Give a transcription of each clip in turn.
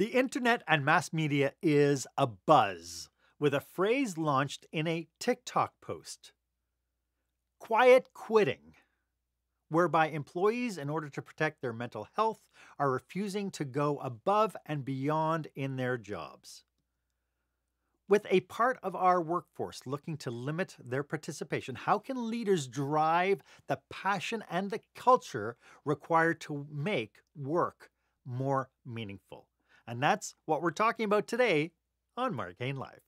The internet and mass media is abuzz with a phrase launched in a TikTok post, quiet quitting, whereby employees, in order to protect their mental health, are refusing to go above and beyond in their jobs. With a part of our workforce looking to limit their participation, how can leaders drive the passion and the culture required to make work more meaningful? And that's what we're talking about today on Marc Haine Live.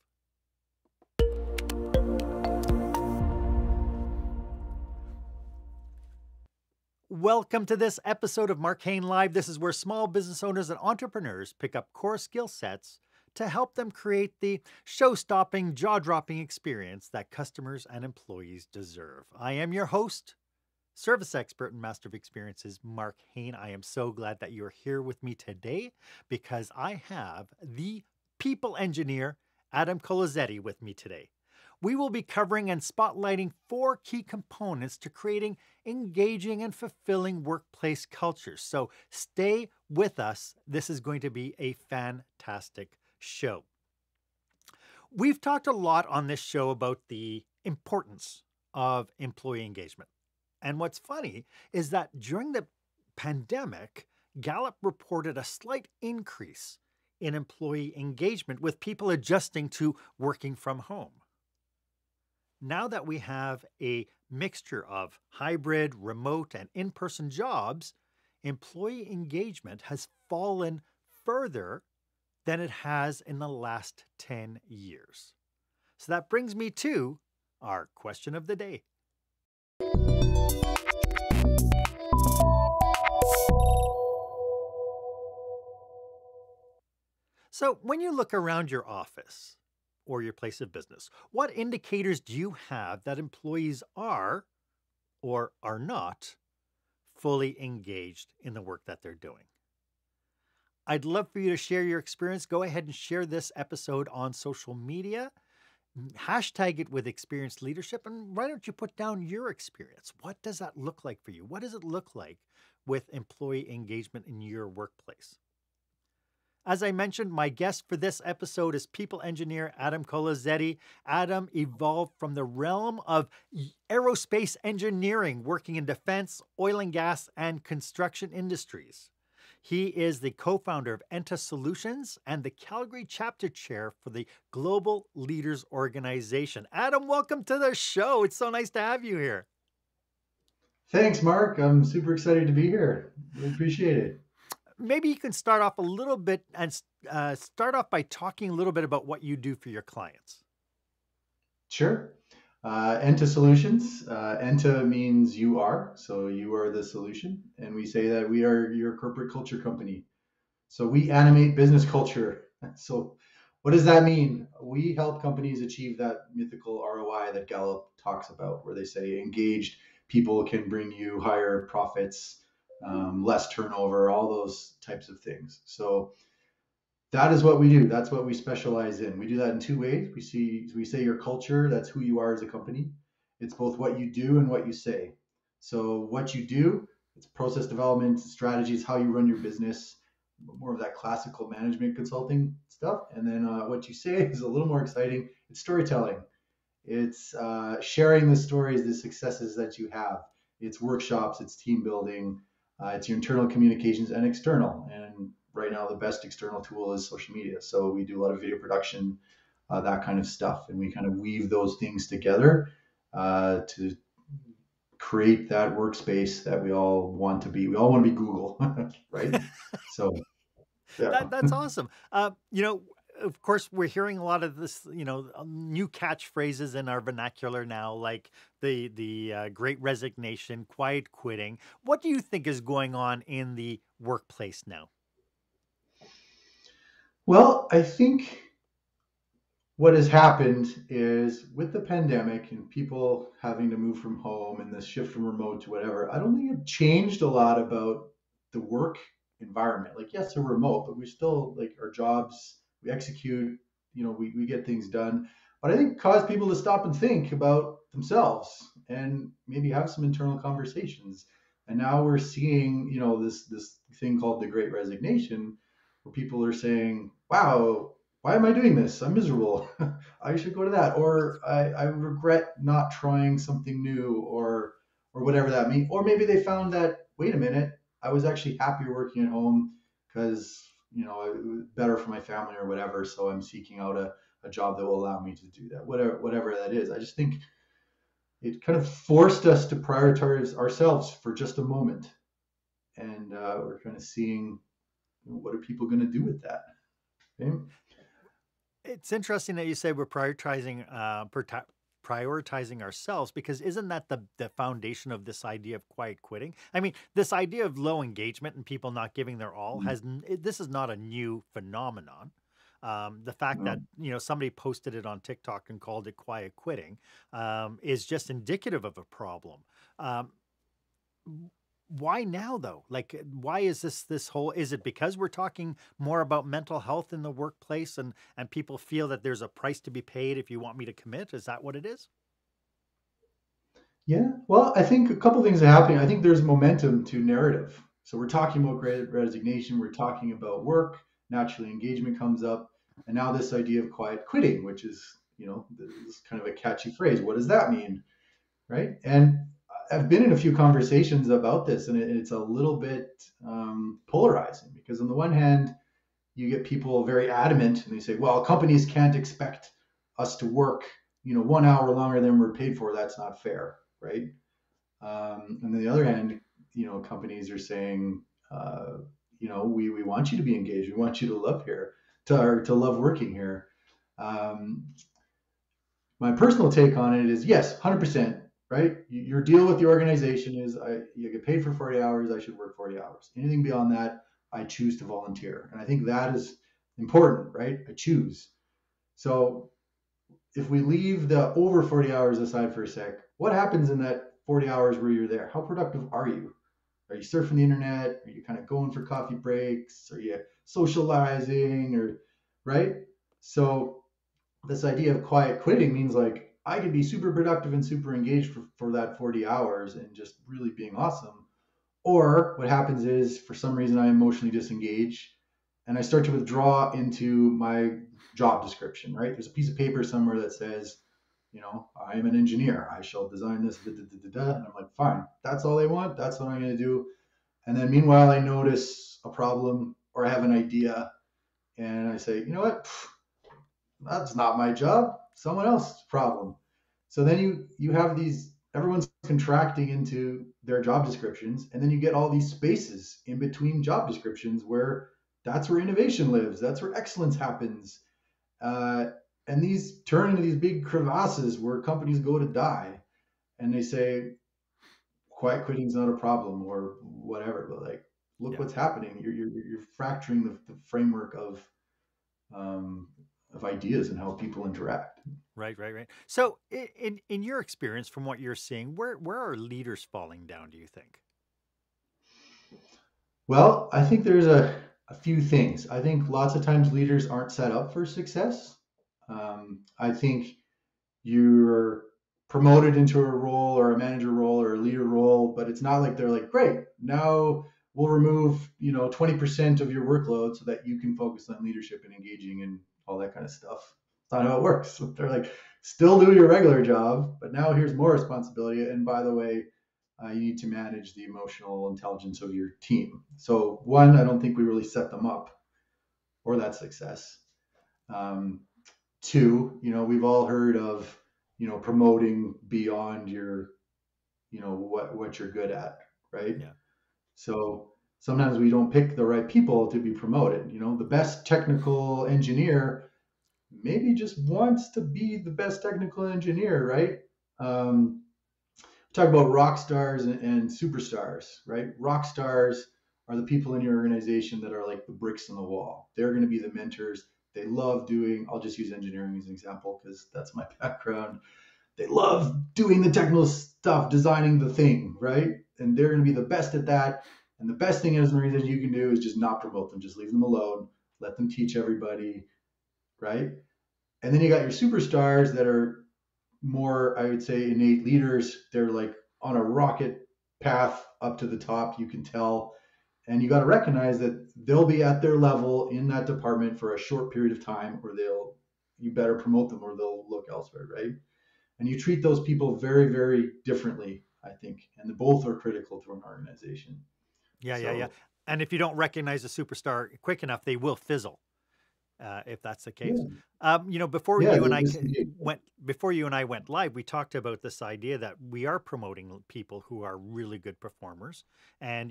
Welcome to this episode of Marc Haine Live. This is where small business owners and entrepreneurs pick up core skill sets to help them create the show-stopping, jaw-dropping experience that customers and employees deserve. I am your host, service expert and master of experiences, Marc Haine. I am so glad that you're here with me today because I have the people engineer, Adam Kolozetti, with me today. We will be covering and spotlighting four key components to creating engaging and fulfilling workplace cultures. So stay with us. This is going to be a fantastic show. We've talked a lot on this show about the importance of employee engagement. And what's funny is that during the pandemic, Gallup reported a slight increase in employee engagement with people adjusting to working from home. Now that we have a mixture of hybrid, remote, and in-person jobs, employee engagement has fallen further than it has in the last 10 years. So that brings me to our question of the day. So when you look around your office or your place of business, what indicators do you have that employees are or are not fully engaged in the work that they're doing? I'd love for you to share your experience. Go ahead and share this episode on social media. Hashtag it with experienced leadership. And why don't you put down your experience? What does that look like for you? What does it look like with employee engagement in your workplace? As I mentioned, my guest for this episode is people engineer Adam Kolozetti. Adam evolved from the realm of aerospace engineering, working in defense, oil and gas, and construction industries. He is the co-founder of Enta Solutions and the Calgary chapter chair for the Global Leaders Organization. Adam, welcome to the show. It's so nice to have you here. Thanks, Marc. I'm super excited to be here. We appreciate it. Maybe you can start off a little bit and start off by talking a little bit about what you do for your clients. Sure. Enta Solutions. Enta means you are, so you are the solution. And we say that we are your corporate culture company. So we animate business culture. So what does that mean? We help companies achieve that mythical ROI that Gallup talks about, where they say engaged people can bring you higher profits, less turnover, all those types of things. So that is what we do. That's what we specialize in. We do that in two ways. We say your culture, that's who you are as a company. It's both what you do and what you say. So what you do, it's process development, strategies, how you run your business, more of that classical management consulting stuff. And then what you say is a little more exciting. It's storytelling. It's sharing the stories, the successes that you have. It's workshops, it's team building. It's your internal communications and external. And right now, the best external tool is social media. So we do a lot of video production, that kind of stuff. And we kind of weave those things together to create that workspace that we all want to be. We all want to be Google, right? So yeah. That's awesome. Of course, we're hearing a lot of this, new catchphrases in our vernacular now, like the Great Resignation, quiet quitting. What do you think is going on in the workplace now? Well, I think what has happened is with the pandemic and people having to move from home and the shift from remote to whatever, I don't think it changed a lot about the work environment. Like, yes, they're remote, but we still like our jobs. We execute, we get things done, but I think cause people to stop and think about themselves and maybe have some internal conversations. And now we're seeing, this thing called the Great Resignation, where people are saying, wow, why am I doing this? I'm miserable. I should go to that. Or I regret not trying something new, or whatever that means. Or maybe they found that, wait a minute, I was actually happier working at home because, you know, it was better for my family or whatever. So I'm seeking out a job that will allow me to do that, whatever that is. I just think it kind of forced us to prioritize ourselves for just a moment. And we're kind of seeing, you know, what are people going to do with that? Okay. It's interesting that you say we're prioritizing ourselves, because isn't that the foundation of this idea of quiet quitting? I mean, this idea of low engagement and people not giving their all this is not a new phenomenon. The fact that, you know, somebody posted it on TikTok and called it quiet quitting is just indicative of a problem. Why now, though? Like, why is this whole, is it because we're talking more about mental health in the workplace and people feel that there's a price to be paid if you want me to commit? Is that what it is? Yeah. Well, I think a couple of things are happening. I think there's momentum to narrative. So we're talking about great resignation. We're talking about work. Naturally, engagement comes up. And now this idea of quiet quitting, which is, you know, this kind of a catchy phrase. What does that mean? Right. And I've been in a few conversations about this, and it's a little bit polarizing, because on the one hand, you get people very adamant and they say, well, companies can't expect us to work, you know, 1 hour longer than we're paid for. That's not fair. Right. And on the other hand, you know, companies are saying, you know, we want you to be engaged. We want you to love here, to love working here. My personal take on it is, yes, 100%. Right? Your deal with the organization is you get paid for 40 hours, I should work 40 hours. Anything beyond that, I choose to volunteer. And I think that is important, right? I choose. So if we leave the over 40 hours aside for a sec, what happens in that 40 hours where you're there? How productive are you? Are you surfing the internet? Are you kind of going for coffee breaks? Are you socializing? Or, right? So this idea of quiet quitting means, like, I could be super productive and super engaged for that 40 hours and just really being awesome. Or what happens is, for some reason, I emotionally disengage and I start to withdraw into my job description, right? There's a piece of paper somewhere that says, you know, I am an engineer. I shall design this, And I'm like, fine, that's all they want. That's what I'm going to do. And then meanwhile, I notice a problem or I have an idea and I say, you know what? That's not my job. Someone else's problem. So then you have these, everyone's contracting into their job descriptions, and then you get all these spaces in between job descriptions where that's where innovation lives, that's where excellence happens. And these turn into these big crevasses where companies go to die, and they say, quiet quitting is not a problem or whatever, but like, look what's happening. You're fracturing the framework of ideas and how people interact. Right. So in your experience, from what you're seeing, where are leaders falling down, do you think? Well, I think there's a few things. I think lots of times leaders aren't set up for success. I think you're promoted into a role or a manager role or a leader role, but it's not like they're like, great, now we'll remove, you know, 20% of your workload so that you can focus on leadership and engaging and all that kind of stuff. It's not how it works. They're like, still do your regular job, but now here's more responsibility. And by the way, you need to manage the emotional intelligence of your team. So one, I don't think we really set them up for that success. Two, you know, we've all heard of, you know, promoting beyond your, you know, what you're good at, right? Yeah. So sometimes we don't pick the right people to be promoted. You know, the best technical engineer maybe just wants to be the best technical engineer, right? Talk about rock stars and superstars, right? Rock stars are the people in your organization that are like the bricks in the wall. They're going to be the mentors. They love doing, I'll just use engineering as an example because that's my background. They love doing the technical stuff, designing the thing, right? And they're going to be the best at that. And the best thing is, the reason you can do is just not promote them, just leave them alone, let them teach everybody, right? And then you got your superstars that are more, I would say, innate leaders. They're like on a rocket path up to the top, you can tell. And you got to recognize that they'll be at their level in that department for a short period of time, or you better promote them or they'll look elsewhere, right? And you treat those people very, very differently, I think. And both are critical to an organization. Yeah. And if you don't recognize a superstar quick enough, they will fizzle, if that's the case. Yeah. Before you and I went live, we talked about this idea that we are promoting people who are really good performers, and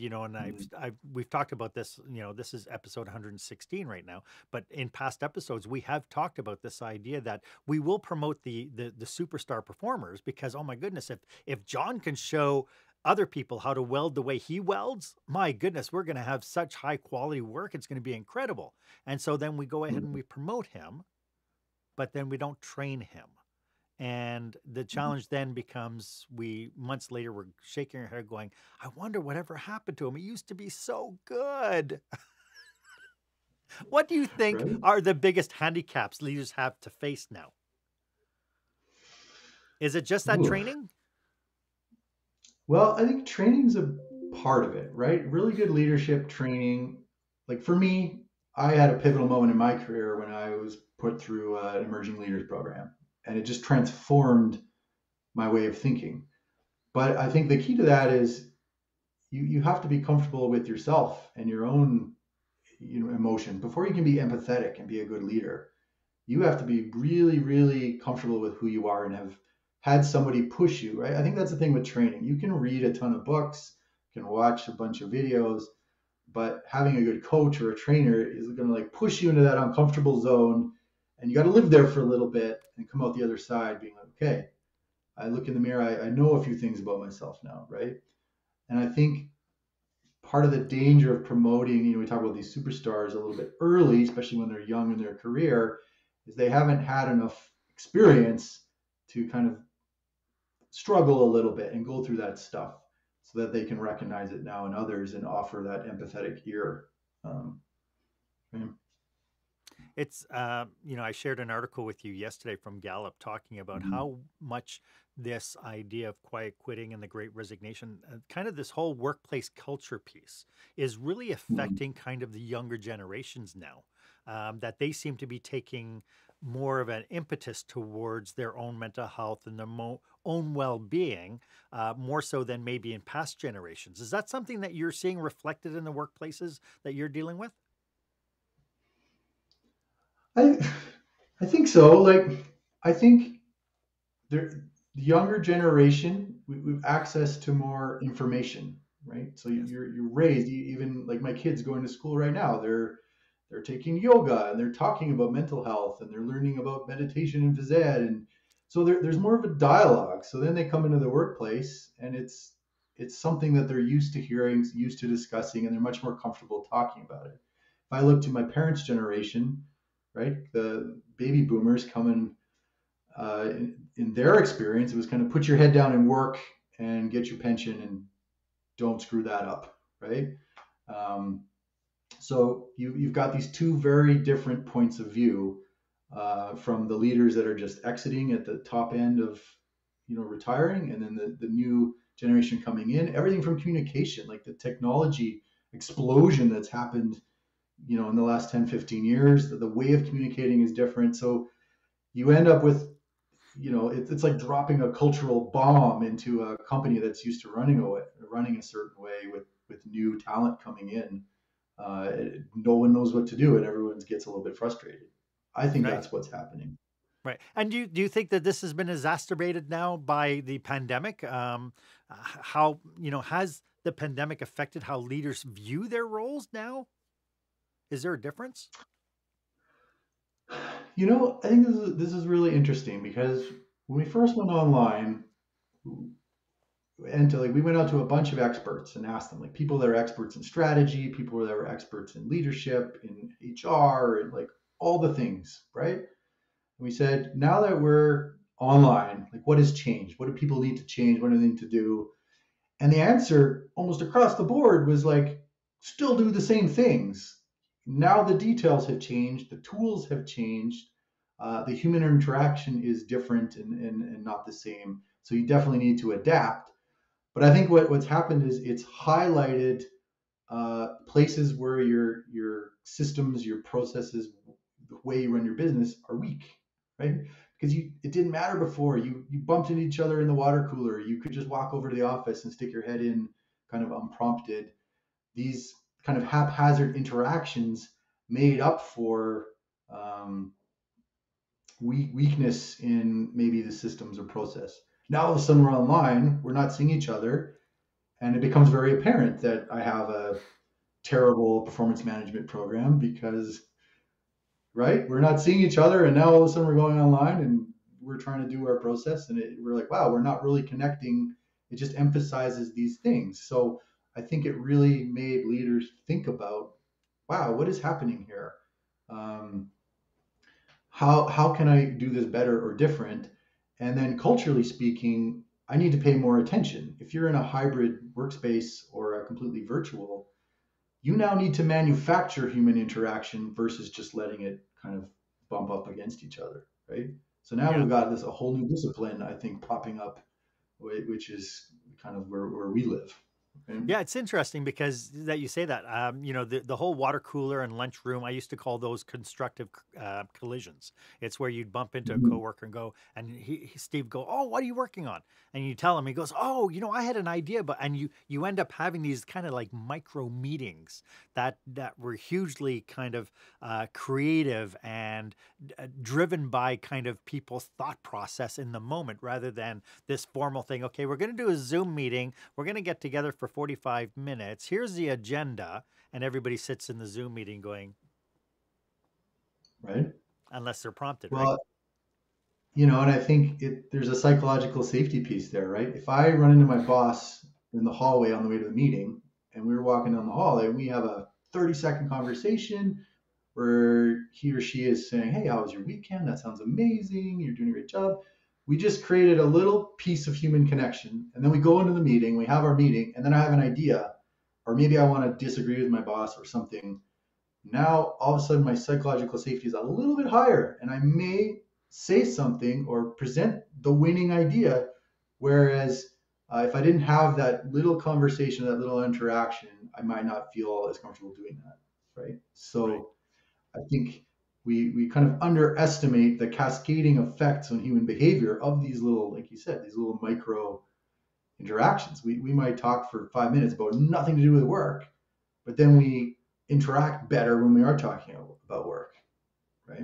we've talked about this. This is episode 116 right now, but in past episodes we have talked about this idea that we will promote the superstar performers, because oh my goodness, if John can show other people how to weld the way he welds, my goodness, we're going to have such high quality work. It's going to be incredible. And so then we go ahead and we promote him, but then we don't train him. And the challenge then becomes, months later, we're shaking our head going, I wonder whatever happened to him. He used to be so good. What do you think are the biggest handicaps leaders have to face now? Is it just that training? Well, I think training's a part of it, right? Really good leadership training. Like for me, I had a pivotal moment in my career when I was put through an emerging leaders program, and it just transformed my way of thinking. But I think the key to that is you have to be comfortable with yourself and your own emotion. Before you can be empathetic and be a good leader, you have to be really, really comfortable with who you are and have had somebody push you, right? I think that's the thing with training. You can read a ton of books, you can watch a bunch of videos, but having a good coach or a trainer is going to push you into that uncomfortable zone, and you got to live there for a little bit and come out the other side being like, okay, I look in the mirror, I know a few things about myself now, right? And I think part of the danger of promoting, we talk about these superstars a little bit early, especially when they're young in their career, is they haven't had enough experience to kind of struggle a little bit and go through that stuff so that they can recognize it now in others and offer that empathetic ear. It's, I shared an article with you yesterday from Gallup talking about how much this idea of quiet quitting and the great resignation, kind of this whole workplace culture piece, is really affecting kind of the younger generations now, that they seem to be taking more of an impetus towards their own mental health and their own well-being, more so than maybe in past generations. Is that something that you're seeing reflected in the workplaces that you're dealing with? I think so. I think the younger generation, we've access to more information, right? So you're raised, even like my kids going to school right now, they're taking yoga and they're talking about mental health and they're learning about meditation and phys ed. And so there's more of a dialogue. So then they come into the workplace and it's something that they're used to hearing, used to discussing, and they're much more comfortable talking about it. If I look to my parents' generation, right, the baby boomers coming in their experience, it was kind of put your head down and work and get your pension and don't screw that up, right? So you've got these two very different points of view, from the leaders that are just exiting at the top end of, retiring, and then the new generation coming in. Everything from communication, like the technology explosion that's happened, in the last 10, 15 years, the way of communicating is different. So you end up with, it's like dropping a cultural bomb into a company that's used to running a certain way with new talent coming in. No one knows what to do, and everyone gets a little bit frustrated. I think that's what's happening. Right. And do you think that this has been exacerbated now by the pandemic? How, has the pandemic affected how leaders view their roles now? Is there a difference? I think this is really interesting, because when we first went online, we went out to a bunch of experts and asked them, people that are experts in strategy, people that were experts in leadership, in HR, and all the things, right? And we said, now that we're online, what has changed? What do people need to change? What do they need to do? And the answer almost across the board was still do the same things. Now the details have changed, the tools have changed, the human interaction is different and not the same. So you definitely need to adapt. But I think what's happened is it's highlighted places where your systems, your processes, the way you run your business are weak, right? Because it didn't matter before. You bumped into each other in the water cooler. You could just walk over to the office and stick your head in kind of unprompted. These kind of haphazard interactions made up for weakness in maybe the systems or process. Now all of a sudden we're online, we're not seeing each other, and it becomes very apparent that I have a terrible performance management program because, right, we're not seeing each other, and now all of a sudden we're going online and we're trying to do our process, and we're like, wow, we're not really connecting. It just emphasizes these things. So I think it really made leaders think about, wow, what is happening here? How can I do this better or different? And then culturally speaking, I need to pay more attention. If you're in a hybrid workspace or a completely virtual, you now need to manufacture human interaction versus just letting it kind of bump up against each other, right? So now we've got a whole new discipline, I think, popping up, which is kind of where we live. Okay. Yeah, it's interesting because that you say that, you know, the whole water cooler and lunchroom, I used to call those constructive collisions. It's where you'd bump into a coworker and go, and Steve go, oh, what are you working on? And you tell him, he goes, oh, you know, I had an idea, but, and you end up having these kind of like micro meetings that were hugely kind of creative and driven by kind of people's thought process in the moment rather than this formal thing. Okay, we're going to do a Zoom meeting. We're going to get together for 45 minutes. Here's the agenda, and everybody sits in the Zoom meeting going, right? Unless they're prompted, well, right? You know, and I think there's a psychological safety piece there, right? If I run into my boss in the hallway on the way to the meeting, and we're walking down the hallway, and we have a 30-second conversation where he or she is saying, hey, how was your weekend? That sounds amazing. You're doing a great job. We just created a little piece of human connection, and then we go into the meeting, we have our meeting, and then I have an idea, or maybe I want to disagree with my boss or something. Now, all of a sudden, my psychological safety is a little bit higher, and I may say something or present the winning idea, whereas if I didn't have that little conversation, that little interaction, I might not feel as comfortable doing that, right? So right. I think we kind of underestimate the cascading effects on human behavior of these little, like you said, these little micro interactions. We might talk for 5 minutes about nothing to do with work, but then we interact better when we are talking about work, right?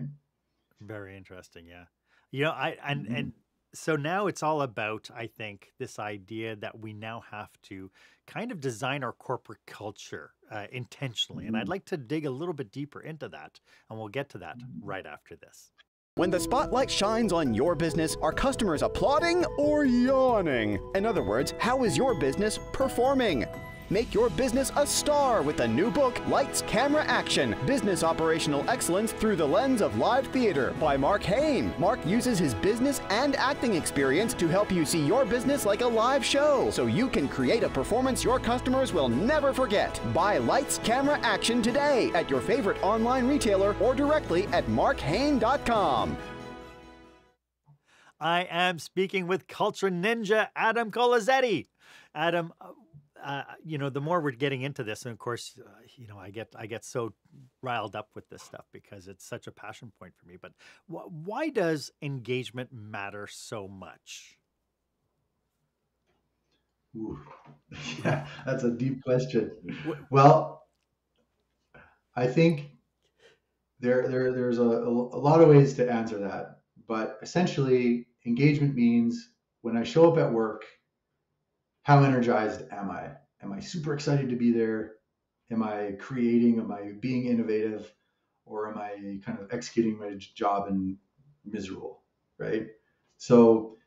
Very interesting, yeah. You know, and so now it's all about, I think, this idea that we now have to kind of design our corporate culture intentionally. And I'd like to dig a little bit deeper into that, and we'll get to that right after this. When the spotlight shines on your business, are customers applauding or yawning? In other words, how is your business performing? Make your business a star with the new book, Lights, Camera, Action, Business Operational Excellence Through the Lens of Live Theater by Marc Haine. Marc uses his business and acting experience to help you see your business like a live show so you can create a performance your customers will never forget. Buy Lights, Camera, Action today at your favorite online retailer or directly at marchaine.com. I am speaking with culture ninja Adam Kolozetti. Adam, you know, the more we're getting into this, and of course, you know, I get so riled up with this stuff because it's such a passion point for me. But why does engagement matter so much? Ooh. Yeah, that's a deep question. Well, I think there's a lot of ways to answer that, but essentially, engagement means when I show up at work, how energized am I? Am I super excited to be there? Am I creating? Am I being innovative? Or am I kind of executing my job and miserable, right? So,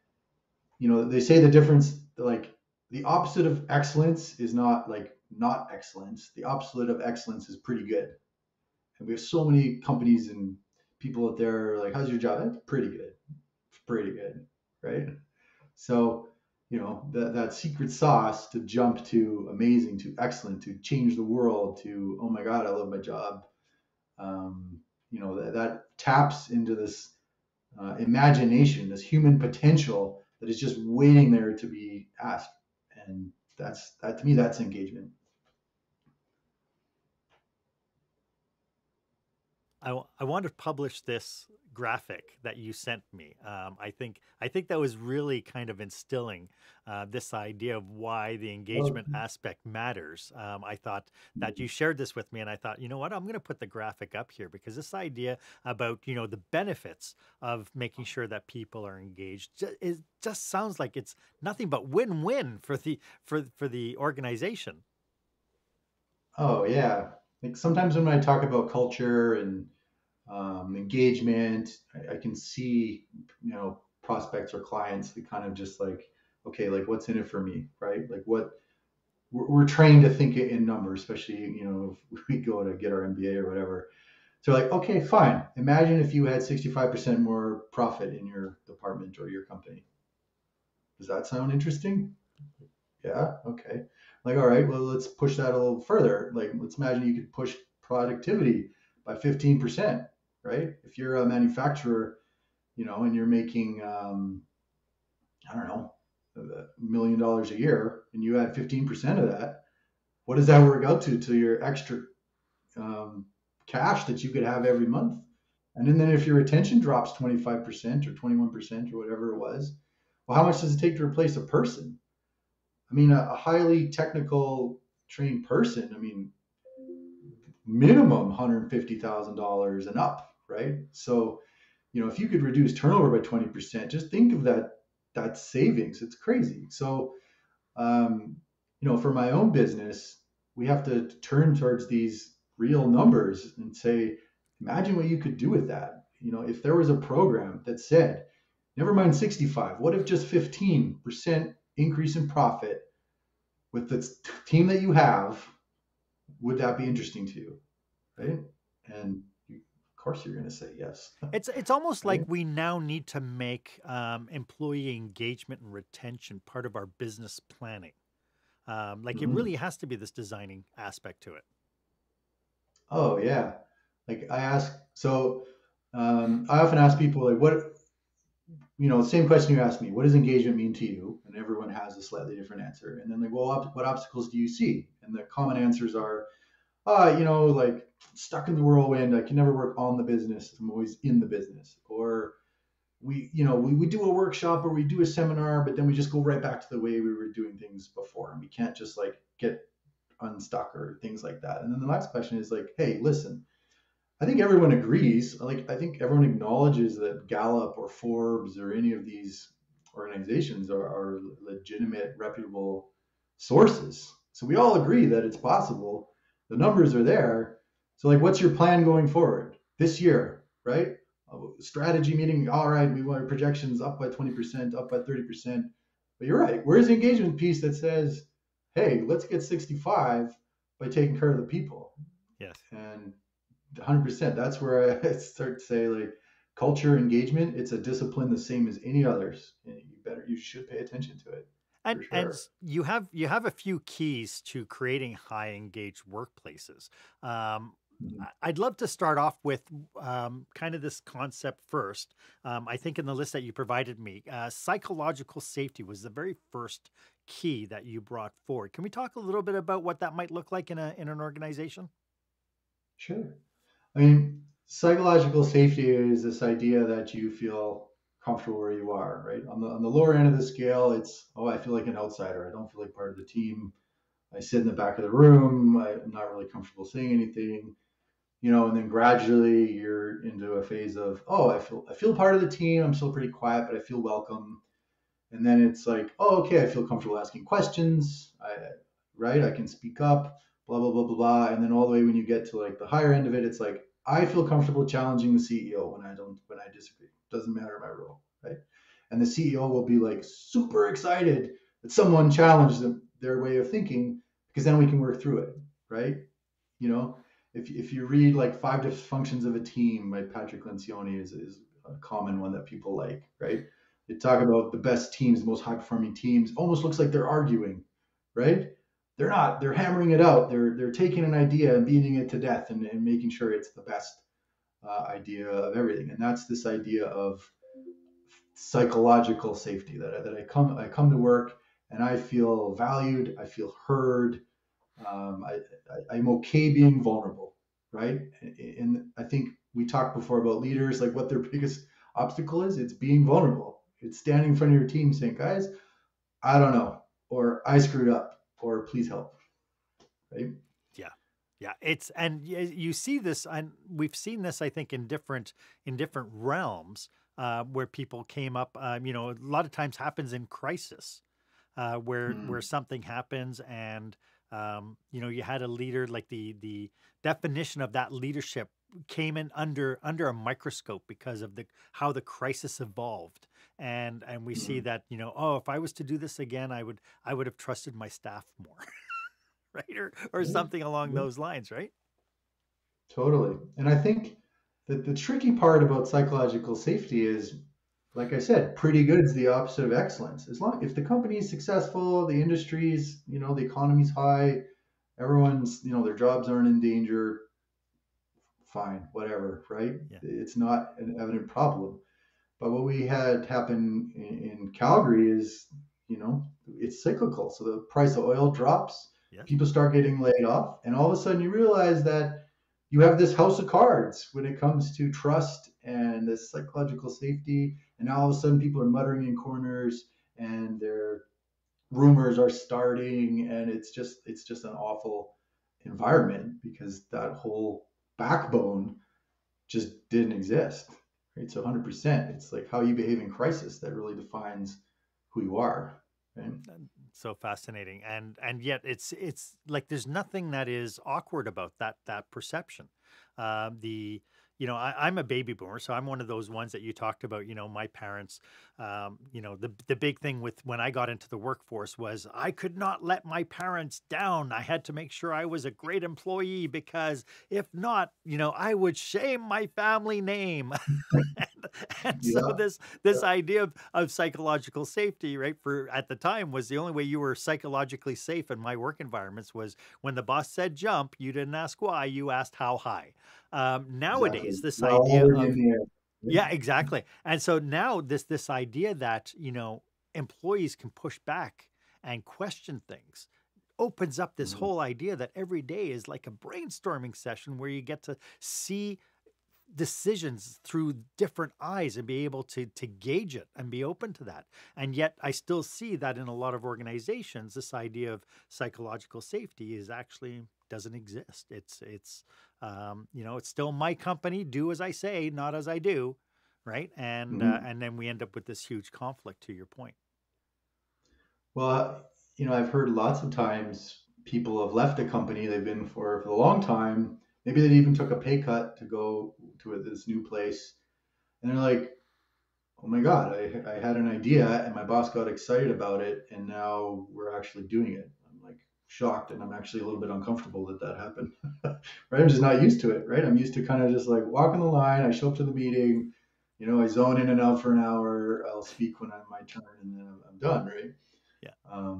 you know, they say the difference, like the opposite of excellence is not like not excellence. The opposite of excellence is pretty good. And we have so many companies and people out there like, how's your job? That's pretty good. It's pretty good, right? So, you know, that secret sauce to jump to amazing, to excellent, to change the world, to, oh my God, I love my job. You know, that taps into this imagination, this human potential that is just waiting there to be asked. And that to me, that's engagement. I want to publish this graphic that you sent me. I think that was really kind of instilling this idea of why the engagement aspect matters. I thought that you shared this with me, and I thought, you know what, I'm going to put the graphic up here, because this idea about, you know, the benefits of making sure that people are engaged, it just sounds like it's nothing but win-win for the organization. Oh yeah. Like sometimes when I talk about culture and engagement, I can see, you know, prospects or clients that kind of just like, okay, like what's in it for me, right? Like what we're trained to think it in numbers, especially, you know, if we go to get our MBA or whatever. So like, okay, fine. Imagine if you had 65% more profit in your department or your company. Does that sound interesting? Yeah. Okay. Like, all right, well, let's push that a little further. Like, let's imagine you could push productivity by 15%, right? If you're a manufacturer, you know, and you're making, I don't know, $1 million a year, and you add 15% of that, what does that work out to your extra cash that you could have every month? And then if your retention drops 25% or 21% or whatever it was, well, how much does it take to replace a person? I mean, a highly technical trained person, I mean, minimum $150,000 and up, right? So, you know, if you could reduce turnover by 20%, just think of that savings. It's crazy. So, you know, for my own business, we have to turn towards these real numbers and say, imagine what you could do with that. You know, if there was a program that said, never mind 65, what if just 15% increase in profit with the team that you have, would that be interesting to you, right? And of course you're going to say yes. It's almost like we now need to make employee engagement and retention part of our business planning. Like it really has to be this designing aspect to it. Oh yeah. Like I ask, so I often ask people like, what, you know, same question you asked me, what does engagement mean to you? And everyone has a slightly different answer. And then like, well, what obstacles do you see? And the common answers are, you know, like stuck in the whirlwind. I can never work on the business. I'm always in the business. Or we, you know, we do a workshop or we do a seminar, but then we just go right back to the way we were doing things before. And we can't just like get unstuck or things like that. And then the last question is like, hey, listen, I think everyone agrees. Like, I think everyone acknowledges that Gallup or Forbes or any of these organizations are legitimate, reputable sources. So we all agree that it's possible. The numbers are there. So like, what's your plan going forward this year, right? Strategy meeting. All right, we want our projections up by 20%, up by 30%. But you're right. Where's the engagement piece that says, hey, let's get 65 by taking care of the people? Yes. And 100%. That's where I start to say, like, culture engagement, it's a discipline the same as any others. You should pay attention to it. And, sure. And you have a few keys to creating high engaged workplaces. I'd love to start off with kind of this concept first. I think in the list that you provided me, psychological safety was the very first key that you brought forward. Can we talk a little bit about what that might look like in an organization? Sure. I mean, psychological safety is this idea that you feel comfortable where you are, right? On the lower end of the scale, it's, oh, I feel like an outsider. I don't feel like part of the team. I sit in the back of the room. I'm not really comfortable saying anything, you know, and then gradually you're into a phase of, oh, I feel part of the team. I'm still pretty quiet, but I feel welcome. And then it's like, oh, okay, I feel comfortable asking questions, right? I can speak up, blah, blah, blah, blah, blah. And then all the way when you get to like the higher end of it, it's like, I feel comfortable challenging the CEO when I disagree. Doesn't matter my role, right? And the CEO will be like super excited that someone challenged their way of thinking, because then we can work through it, right? You know, if you read like 5 dysfunctions of a team by Patrick Lencioni is a common one that people like, right? They talk about the best teams, the most high performing teams, almost looks like they're arguing, right? They're not, they're hammering it out. They're taking an idea and beating it to death and making sure it's the best idea of everything. And that's this idea of psychological safety that I come to work and I feel valued. I feel heard. I'm okay being vulnerable, right? And I think we talked before about leaders, like what their biggest obstacle is. It's being vulnerable. It's standing in front of your team saying, guys, I don't know, or I screwed up, or please help. Right? Yeah, it's, and you see this, and we've seen this, I think, in different realms where people came up. You know, a lot of times happens in crisis, where something happens, and you know, you had a leader, like the definition of that leadership came in under a microscope because of how the crisis evolved, and we see that, you know, oh, if I was to do this again, I would have trusted my staff more. Right? Or something along those lines, right? Totally. And I think that the tricky part about psychological safety is, like I said, pretty good is the opposite of excellence. If the company is successful, the industry's, you know, the economy's high, everyone's, you know, their jobs aren't in danger, fine, whatever, right? Yeah. It's not an evident problem. But what we had happen in Calgary is, you know, it's cyclical. So the price of oil drops. Yeah. People start getting laid off, and all of a sudden you realize that you have this house of cards when it comes to trust and this psychological safety. And now all of a sudden people are muttering in corners, and their rumors are starting, and it's just an awful environment because that whole backbone just didn't exist. Right? So 100%, it's like how you behave in crisis that really defines who you are. Right? So fascinating, and yet it's like there's nothing that is awkward about that perception. You know, I'm a baby boomer, so I'm one of those ones that you talked about. You know, my parents, you know, the big thing with when I got into the workforce was I could not let my parents down. I had to make sure I was a great employee, because if not, you know, I would shame my family name. So this idea of psychological safety, right, for at the time was the only way you were psychologically safe in my work environments was when the boss said jump, you didn't ask why, you asked how high. Nowadays, this idea of, yeah, exactly. And so now this idea that, you know, employees can push back and question things opens up this whole idea that every day is like a brainstorming session where you get to see decisions through different eyes and be able to gauge it and be open to that. And yet I still see that in a lot of organizations, this idea of psychological safety is actually doesn't exist. It's you know, it's still my company, do as I say, not as I do. Right. And, and then we end up with this huge conflict, to your point. Well, you know, I've heard lots of times people have left a company they've been for a long time. Maybe they even took a pay cut to go to this new place. And they're like, oh my God, I had an idea and my boss got excited about it. And now we're actually doing it. I'm like shocked. And I'm actually a little bit uncomfortable that happened. Right? I'm just not used to it. Right? I'm used to kind of just like walking the line. I show up to the meeting, you know, I zone in and out for an hour. I'll speak when I'm my turn and then I'm done. Right? Yeah.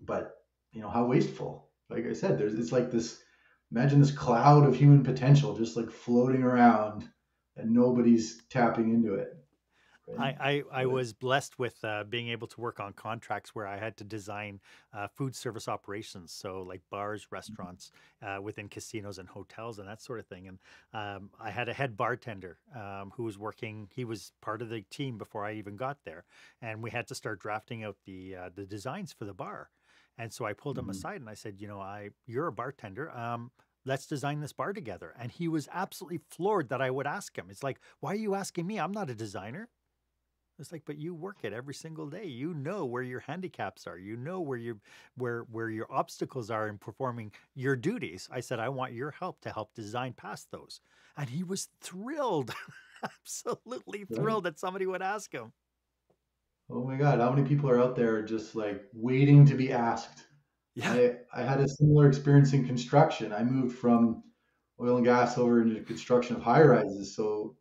But you know, how wasteful, like I said, it's like this, imagine this cloud of human potential just like floating around and nobody's tapping into it. Right? I was blessed with being able to work on contracts where I had to design food service operations. So like bars, restaurants within casinos and hotels and that sort of thing. And I had a head bartender who was working, he was part of the team before I even got there. And we had to start drafting out the designs for the bar. And so I pulled him aside and I said, you know, you're a bartender. Let's design this bar together. And he was absolutely floored that I would ask him. It's like, why are you asking me? I'm not a designer. It's like, but you work it every single day. You know where your handicaps are. You know where your obstacles are in performing your duties. I said, I want your help to help design past those. And he was thrilled, absolutely thrilled that somebody would ask him. Oh my God, how many people are out there just like waiting to be asked? Yeah. I had a similar experience in construction. I moved from oil and gas over into construction of high rises. So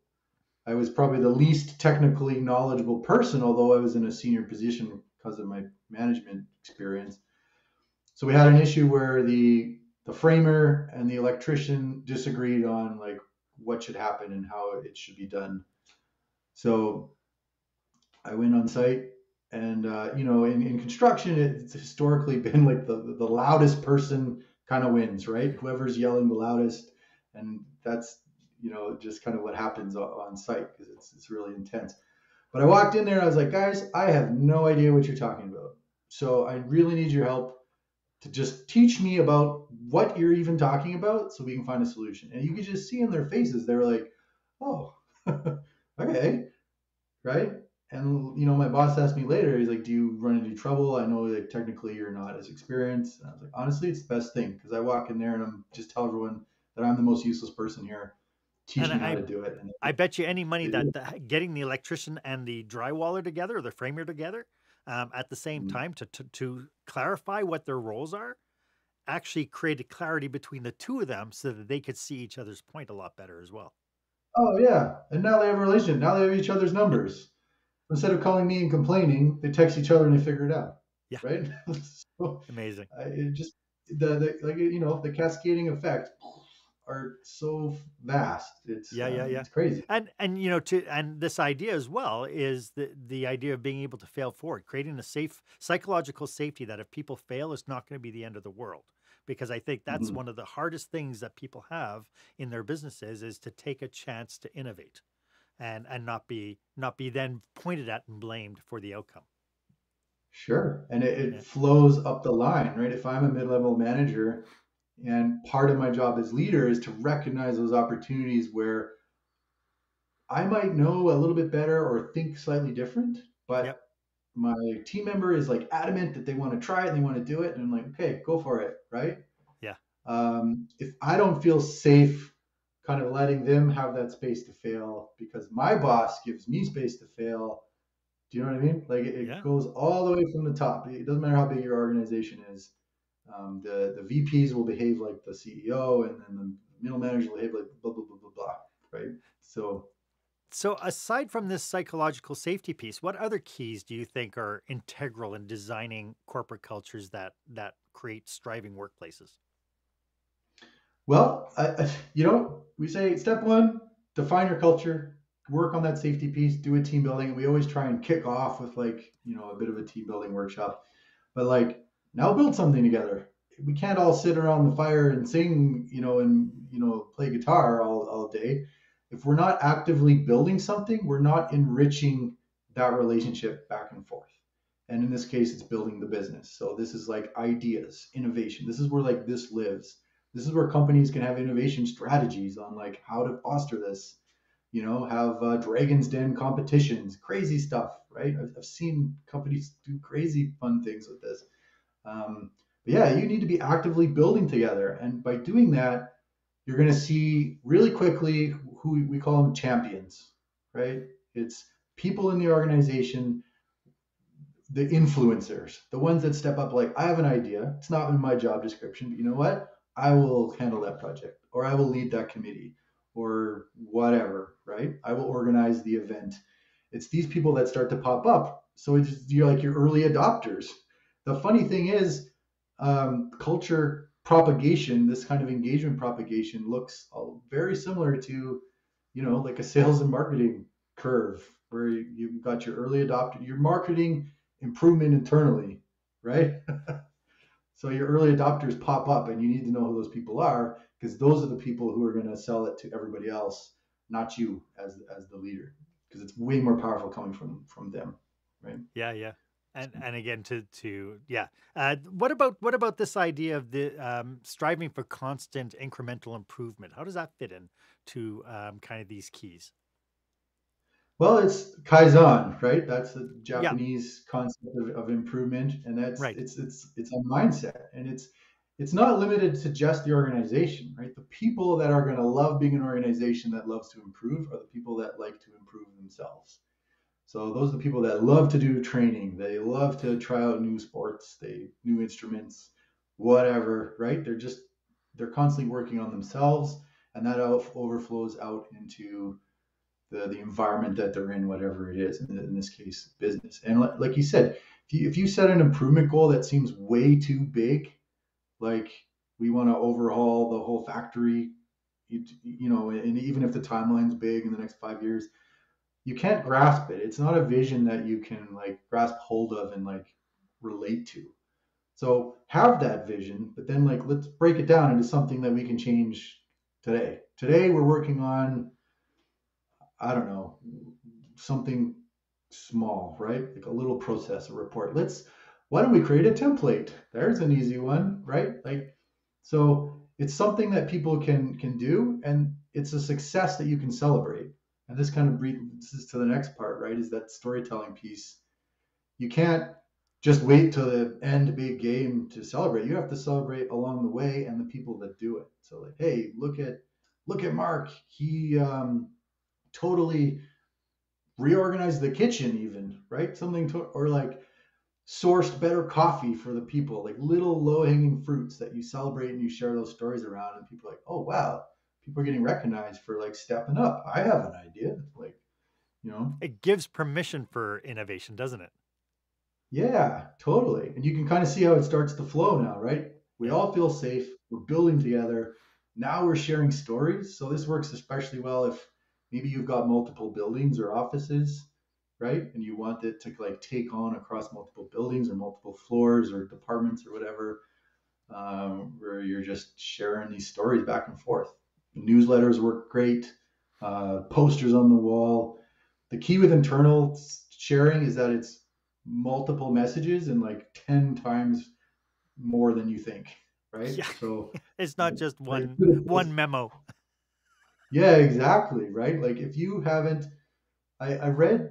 I was probably the least technically knowledgeable person, although I was in a senior position because of my management experience. So we had an issue where the framer and the electrician disagreed on like what should happen and how it should be done. So I went on site and, you know, in construction, it's historically been like the loudest person kind of wins, right? Whoever's yelling the loudest. And that's you know, just kind of what happens on site, because it's really intense. But I walked in there, I was like, guys, I have no idea what you're talking about. So I really need your help to just teach me about what you're even talking about so we can find a solution. And you could just see in their faces, they were like, oh, okay, right? And, you know, my boss asked me later, he's like, do you run into trouble? I know that technically you're not as experienced. And I was like, honestly, it's the best thing, because I walk in there and I'm just tell everyone that I'm the most useless person here. Teach me how to do it. And I bet you any money that getting the electrician and the drywaller together, or the framer together, at the same time to clarify what their roles are, actually created clarity between the two of them so that they could see each other's point a lot better as well. Oh yeah, and now they have a relationship. Now they have each other's numbers. Instead of calling me and complaining, they text each other and they figure it out. Yeah. Right. So, amazing. It just like you know, the cascading effect are so vast. It's it's crazy. And you know, and this idea as well is the idea of being able to fail forward, creating a safe psychological safety that if people fail, it's not going to be the end of the world. Because I think that's one of the hardest things that people have in their businesses is to take a chance to innovate, and not be then pointed at and blamed for the outcome. Sure, and it flows up the line, right? If I'm a mid-level manager, and part of my job as leader is to recognize those opportunities where I might know a little bit better or think slightly different, but my team member is like adamant that they want to try it and they want to do it. And I'm like, okay, go for it. Right. Yeah. If I don't feel safe kind of letting them have that space to fail because my boss gives me space to fail, do you know what I mean? Like it goes all the way from the top. It doesn't matter how big your organization is. The VPs will behave like the CEO, and then the middle manager will behave like blah, blah, blah, blah, blah, right? So aside from this psychological safety piece, what other keys do you think are integral in designing corporate cultures that create striving workplaces? Well, you know, we say step one, define your culture, work on that safety piece, do a team building. We always try and kick off with like, you know, a bit of a team building workshop, but like, now build something together. We can't all sit around the fire and sing, you know, and, you know, play guitar all day. If we're not actively building something, we're not enriching that relationship back and forth. And in this case, it's building the business. So this is like ideas, innovation. This is where like this lives. This is where companies can have innovation strategies on like how to foster this, you know, have Dragon's Den competitions, crazy stuff, right? I've seen companies do crazy fun things with this. But yeah, you need to be actively building together. And by doing that, you're going to see really quickly who we call them champions, right? It's people in the organization, the influencers, the ones that step up like, I have an idea. It's not in my job description, but you know what? I will handle that project, or I will lead that committee, or whatever, right? I will organize the event. It's these people that start to pop up. So it's, you're like your early adopters. The funny thing is, culture propagation, this kind of engagement propagation, looks very similar to, you know, like a sales and marketing curve, where you've got your early adopter, your marketing improvement internally, right? So your early adopters pop up, and you need to know who those people are, because those are the people who are going to sell it to everybody else, not you as the leader, because it's way more powerful coming from them, right? Yeah, yeah. And again, what about this idea of the striving for constant incremental improvement? How does that fit in to kind of these keys? Well, it's Kaizen, right? That's the Japanese concept of improvement, and that's right. It's a mindset, and it's not limited to just the organization, right? The people that are going to love being an organization that loves to improve are the people that like to improve themselves. So those are the people that love to do training. They love to try out new sports, new instruments, whatever, right? They're constantly working on themselves, and that overflows out into the environment that they're in, whatever it is, in this case, business. And like you said, if you set an improvement goal that seems way too big, like we want to overhaul the whole factory, you know, and even if the timeline's big in the next 5 years, you can't grasp it. It's not a vision that you can like grasp hold of and like relate to. So have that vision, but then like, let's break it down into something that we can change today, Today we're working on, I don't know, something small, right? Like a little process, a report. Why don't we create a template? There's an easy one, right? So it's something that people can do, and it's a success that you can celebrate. And this kind of leads us to the next part, right? Is that storytelling piece. You can't just wait till the end big game to celebrate. You have to celebrate along the way and the people that do it. So like, hey, look at Marc. He totally reorganized the kitchen even, right? Something to, or like sourced better coffee for the people, like little low-hanging fruits that you celebrate and you share those stories around, and people are like, oh wow, people are getting recognized for like stepping up. I have an idea. Like, you know, it gives permission for innovation, doesn't it? Yeah, totally. And you can kind of see how it starts to flow now, right? We all feel safe. We're building together. Now we're sharing stories. So this works especially well if maybe you've got multiple buildings or offices, right? And you want it to like take on across multiple buildings or multiple floors or departments or whatever, where you're just sharing these stories back and forth. Newsletters work great, posters on the wall. The key with internal sharing is that it's multiple messages and like 10 times more than you think, right? Yeah. So it's not just one memo. Yeah, exactly, right? Like if you haven't, I read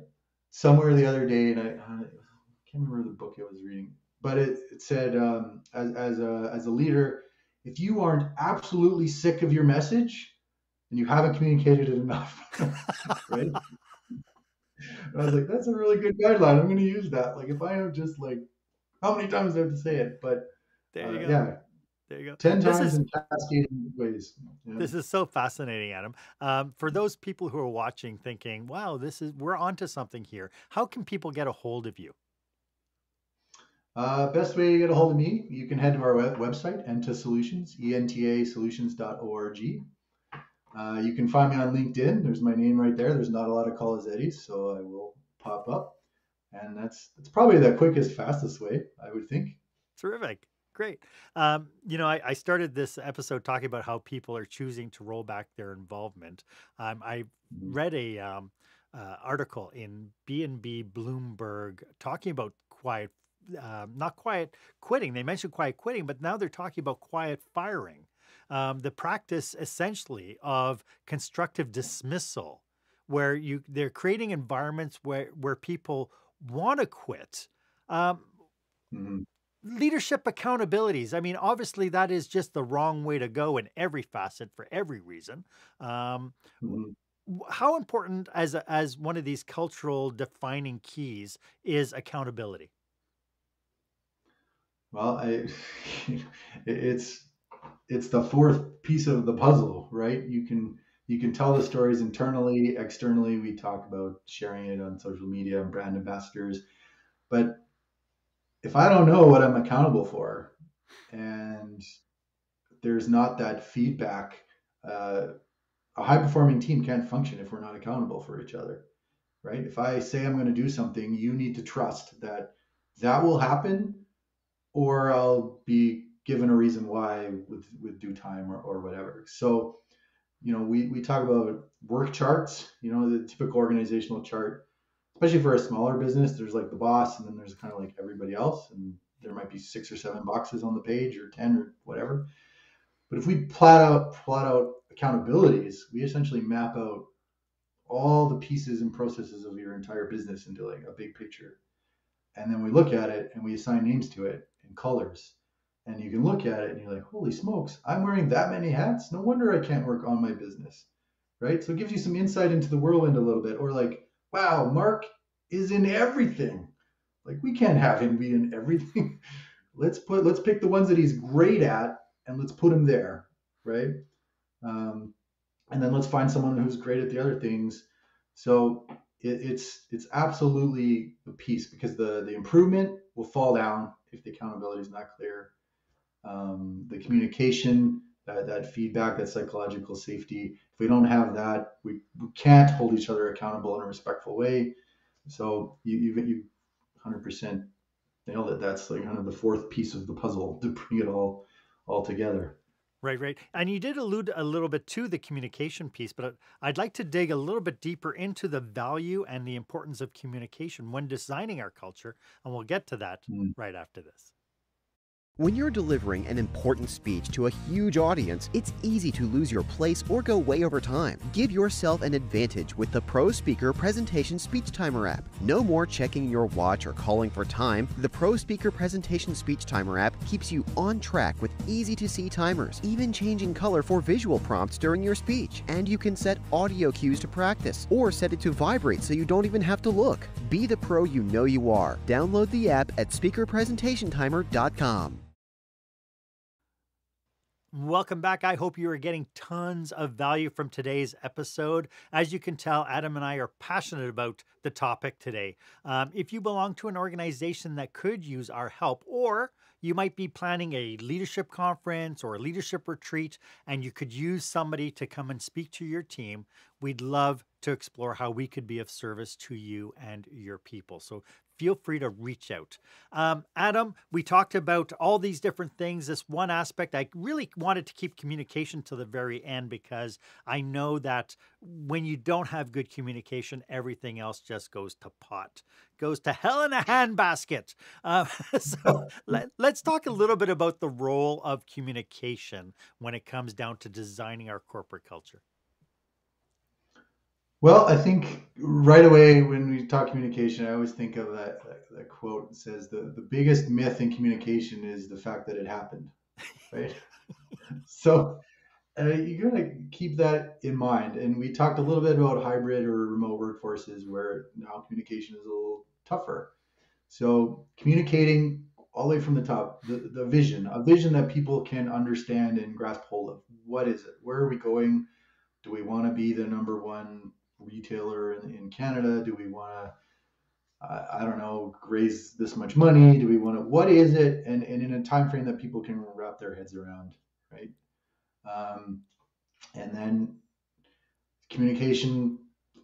somewhere the other day, and I can't remember the book I was reading, but it said as a leader, if you aren't absolutely sick of your message, then you haven't communicated it enough, right? And I was like, that's a really good guideline. I'm going to use that. Like if I am just like, how many times do I have to say it? But there you go. Yeah. There you go. 10 times in cascading ways. Yeah. This is so fascinating, Adam. For those people who are watching thinking, wow, we're onto something here. How can people get a hold of you? Best way to get a hold of me, you can head to our website, Enta Solutions, entasolutions.org. You can find me on LinkedIn. There's my name right there. There's not a lot of Kolozettis, so I will pop up. And that's probably the quickest, fastest way, I would think. Terrific. Great. You know, I started this episode talking about how people are choosing to roll back their involvement. I read a article in B&B Bloomberg talking about quiet, not quiet quitting. They mentioned quiet quitting, but now they're talking about quiet firing. The practice essentially of constructive dismissal, where they're creating environments where people want to quit. Leadership accountabilities. I mean, obviously that is just the wrong way to go in every facet for every reason. How important as one of these cultural defining keys is accountability? Well, it's the fourth piece of the puzzle, right? You can tell the stories internally, externally. We talk about sharing it on social media and brand ambassadors, but if I don't know what I'm accountable for and there's not that feedback, a high-performing team can't function if we're not accountable for each other, right? If I say I'm going to do something, you need to trust that will happen, or I'll be given a reason why with due time or whatever. So, you know, we talk about work charts, you know, the typical organizational chart. Especially for a smaller business, there's like the boss, and then there's kind of like everybody else, and there might be 6 or 7 boxes on the page, or 10, or whatever. But if we plot out accountabilities, we essentially map out all the pieces and processes of your entire business into like a big picture, and then we look at it and we assign names to it and colors, and you can look at it and you're like, holy smokes, I'm wearing that many hats. No wonder I can't work on my business, right? So it gives you some insight into the whirlwind a little bit, or like, wow, Marc is in everything. Like, we can't have him be in everything. Let's pick the ones that he's great at and let's put him there, right? And then let's find someone who's great at the other things. So it's absolutely a piece, because the improvement will fall down if the accountability is not clear. The communication, that feedback, that psychological safety. If we don't have that, we can't hold each other accountable in a respectful way. So you 100% nailed it. That's like kind of the fourth piece of the puzzle to bring it all together. Right. And you did allude a little bit to the communication piece, but I'd like to dig a little bit deeper into the value and the importance of communication when designing our culture, and we'll get to that right after this. When you're delivering an important speech to a huge audience, it's easy to lose your place or go way over time. Give yourself an advantage with the Pro Speaker Presentation Speech Timer app. No more checking your watch or calling for time. The Pro Speaker Presentation Speech Timer app keeps you on track with easy-to-see timers, even changing color for visual prompts during your speech. And you can set audio cues to practice or set it to vibrate so you don't even have to look. Be the pro you know you are. Download the app at speakerpresentationtimer.com. Welcome back. I hope you are getting tons of value from today's episode. As you can tell, Adam and I are passionate about the topic today. If you belong to an organization that could use our help, or you might be planning a leadership conference or a leadership retreat, and you could use somebody to come and speak to your team, we'd love to explore how we could be of service to you and your people. So feel free to reach out. Adam, we talked about all these different things. This one aspect, I really wanted to keep communication to the very end, because I know that when you don't have good communication, everything else just goes to pot, goes to hell in a handbasket. So let's talk a little bit about the role of communication when it comes down to designing our corporate culture. Well, I think right away when we talk communication, I always think of that quote that says the biggest myth in communication is the fact that it happened, right? So you gotta keep that in mind. And we talked a little bit about hybrid or remote workforces where now communication is a little tougher. So communicating all the way from the top, the vision, a vision that people can understand and grasp hold of. What is it? Where are we going? Do we want to be the number one retailer in Canada? Do we want to, I don't know, raise this much money? Do we want to, what is it? And in a time frame that people can wrap their heads around, right? And then communication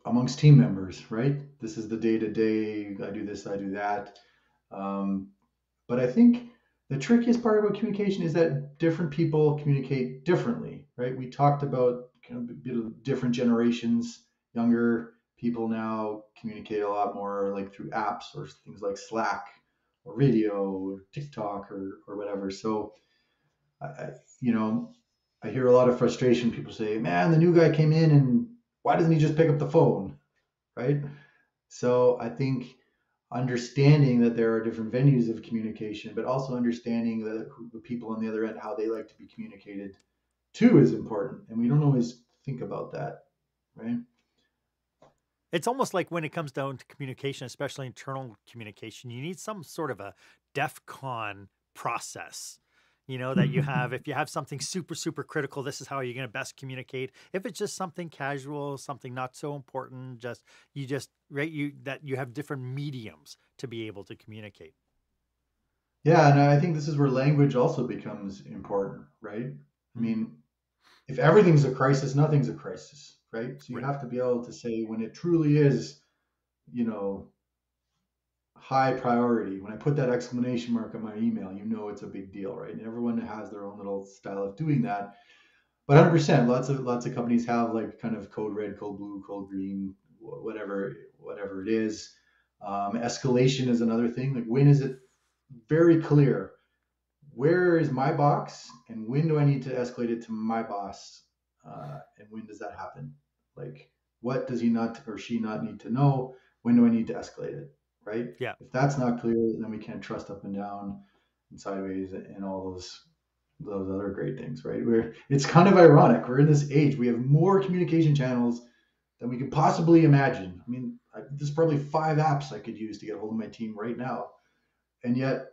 amongst team members, right? This is the day-to-day, I do this, I do that. But I think the trickiest part about communication is that different people communicate differently, right? We talked about kind of a bit of different generations. Younger people now communicate a lot more like through apps or things like Slack or radio or TikTok or whatever. So, I hear a lot of frustration. People say, man, the new guy came in and why doesn't he just pick up the phone, right? So I think understanding that there are different venues of communication, but also understanding that the people on the other end, how they like to be communicated to is important. And we don't always think about that, right? It's almost like when it comes down to communication, especially internal communication, you need some sort of a DEFCON process, you know, that you have. If you have something super, super critical, this is how you're going to best communicate. If it's just something casual, something not so important, you have different mediums to be able to communicate. Yeah, and I think this is where language also becomes important, right? I mean, if everything's a crisis, nothing's a crisis. Right. So you have to be able to say when it truly is, you know, high priority, when I put that exclamation mark on my email, you know, it's a big deal. Right. And everyone has their own little style of doing that. But 100%, lots of companies have like kind of code red, code blue, code green, whatever it is. Escalation is another thing. Like when is it very clear? Where is my box and when do I need to escalate it to my boss? And when does that happen? Like, what does he not or she not need to know? When do I need to escalate it? Right? Yeah. If that's not clear, then we can't trust up and down and sideways and all those other great things, right? It's kind of ironic. We're in this age. We have more communication channels than we could possibly imagine. I mean, there's probably 5 apps I could use to get hold of my team right now. And yet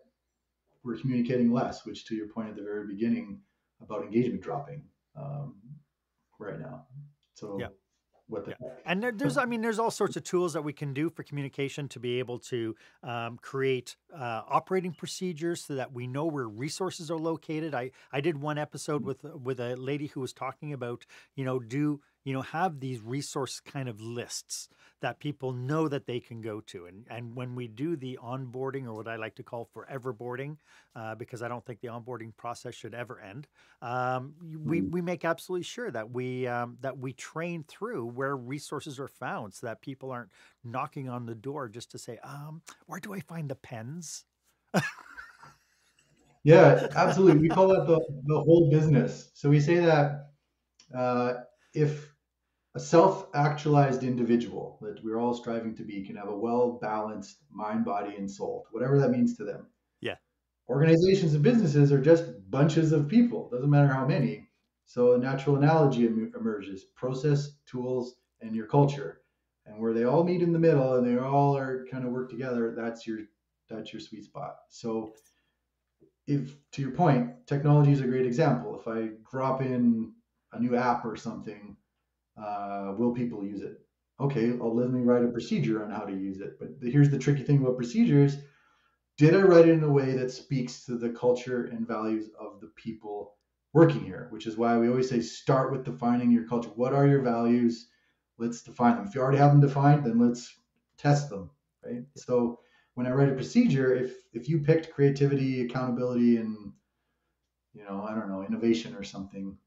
we're communicating less, which to your point at the very beginning about engagement dropping. Right now. So yeah. What the heck? And there's all sorts of tools that we can do for communication to be able to create operating procedures so that we know where resources are located. I did one episode with a lady who was talking about, have these resource kind of lists that people know that they can go to. And when we do the onboarding, or what I like to call forever boarding, because I don't think the onboarding process should ever end, we make absolutely sure that we train through where resources are found so that people aren't knocking on the door just to say, where do I find the pens? Yeah, absolutely. We call that the whole business. So we say that if a self-actualized individual that we're all striving to be can have a well-balanced mind, body, and soul, whatever that means to them. Yeah. Organizations and businesses are just bunches of people. Doesn't matter how many. So a natural analogy emerges: process, tools, and your culture. And where they all meet in the middle and they all are kind of work together, that's your sweet spot. So if, to your point, technology is a great example. If I drop in a new app or something, will people use it? Okay, well, let me write a procedure on how to use it. But here's the tricky thing about procedures. Did I write it in a way that speaks to the culture and values of the people working here? Which is why we always say, start with defining your culture. What are your values? Let's define them. If you already have them defined, then let's test them, right? So when I write a procedure, if you picked creativity, accountability, and, I don't know, innovation or something,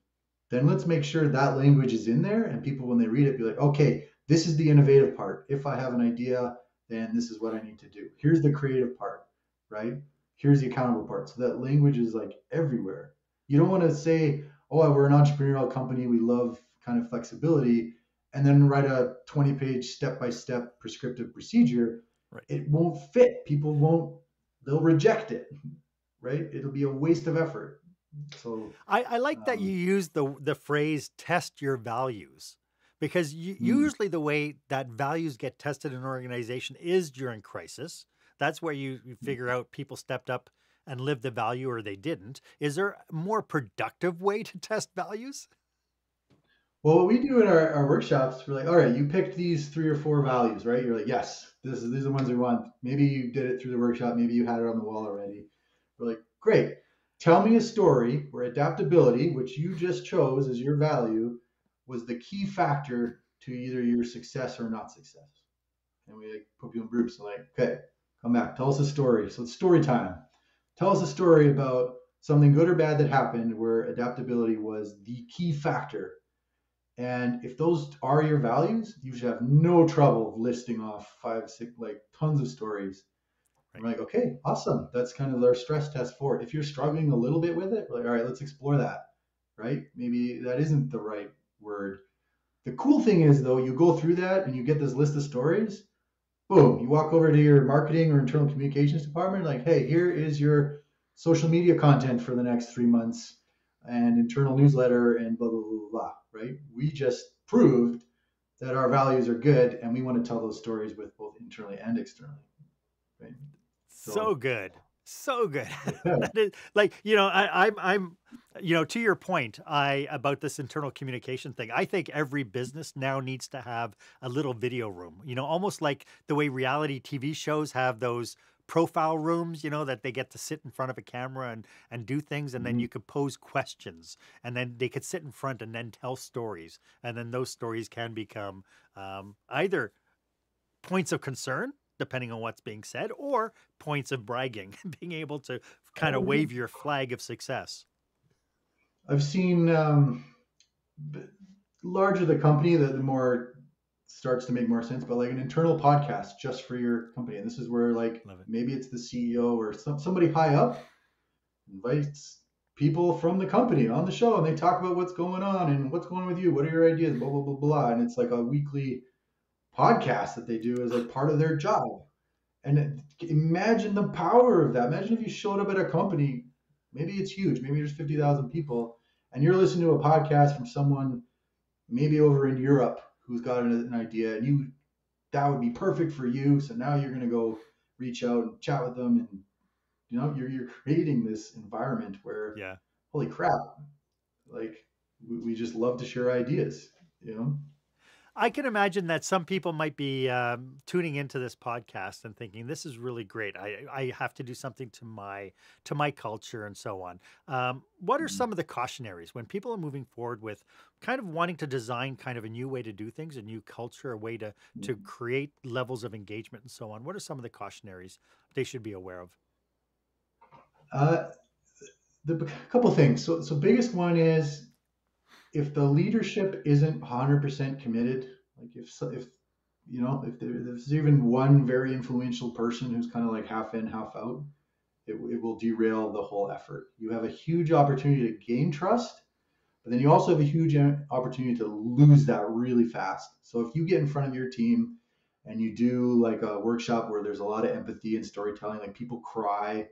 then let's make sure that language is in there, and people, when they read it, be like, okay, this is the innovative part. If I have an idea, then this is what I need to do. Here's the creative part, right? Here's the accountable part. So that language is like everywhere. You don't want to say, oh, we're an entrepreneurial company, we love kind of flexibility, and then write a 20-page step-by-step prescriptive procedure. Right. It won't fit. People won't, they'll reject it, right? It'll be a waste of effort. So I like that you use the phrase test your values, because usually the way that values get tested in an organization is during crisis. That's where you figure out people stepped up and lived the value or they didn't. Is there a more productive way to test values? Well, what we do in our workshops, we're like, all right, you picked these 3 or 4 values, right? You're like, yes, these are the ones we want. Maybe you did it through the workshop. Maybe you had it on the wall already. We're like, great. Tell me a story where adaptability, which you just chose as your value, was the key factor to either your success or not success. And we put you in groups and okay, come back, tell us a story. So it's story time. Tell us a story about something good or bad that happened where adaptability was the key factor. And if those are your values, you should have no trouble listing off 5, 6, tons of stories. I'm like, okay, awesome. That's kind of our stress test for it. If you're struggling a little bit with it, we're like, all right, let's explore that, right? Maybe that isn't the right word. The cool thing is, though, you go through that and you get this list of stories. Boom, you walk over to your marketing or internal communications department, like, hey, here is your social media content for the next 3 months and internal newsletter and blah, blah, blah, blah, right? We just proved that our values are good, and we want to tell those stories with both internally and externally, right? So good. So good. That is, I'm to your point, about this internal communication thing, I think every business now needs to have a little video room, almost like the way reality TV shows have those profile rooms, that they get to sit in front of a camera and do things. And then you could pose questions, and then they could sit in front and then tell stories. And then those stories can become, either points of concern, depending on what's being said, or points of bragging, being able to kind of wave your flag of success. I've seen larger the company, the more starts to make more sense, but an internal podcast just for your company. And this is where maybe it's the CEO or somebody high up invites people from the company on the show, and they talk about what's going on and what's going on with you. What are your ideas? Blah, blah, blah, blah. And it's a weekly podcast that they do as part of their job. And imagine the power of that. Imagine if you showed up at a company, maybe it's huge, maybe there's 50,000 people, and you're listening to a podcast from someone maybe over in Europe who's got an idea, and that would be perfect for you. So now you're going to go reach out and chat with them, and you're creating this environment where, yeah, holy crap, we just love to share ideas. I can imagine that some people might be tuning into this podcast and thinking, this is really great. I have to do something to my culture and so on. What are some of the cautionaries when people are moving forward with kind of wanting to design kind of a new way to do things, a new culture, a way to create levels of engagement and so on? What are some of the cautionaries they should be aware of? A couple of things. So biggest one is, if the leadership isn't 100% committed, like if there's even one very influential person who's kind of like half in, half out, it will derail the whole effort. You have a huge opportunity to gain trust, but then you also have a huge opportunity to lose that really fast. So if you get in front of your team and you do like a workshop where there's a lot of empathy and storytelling, like people cry,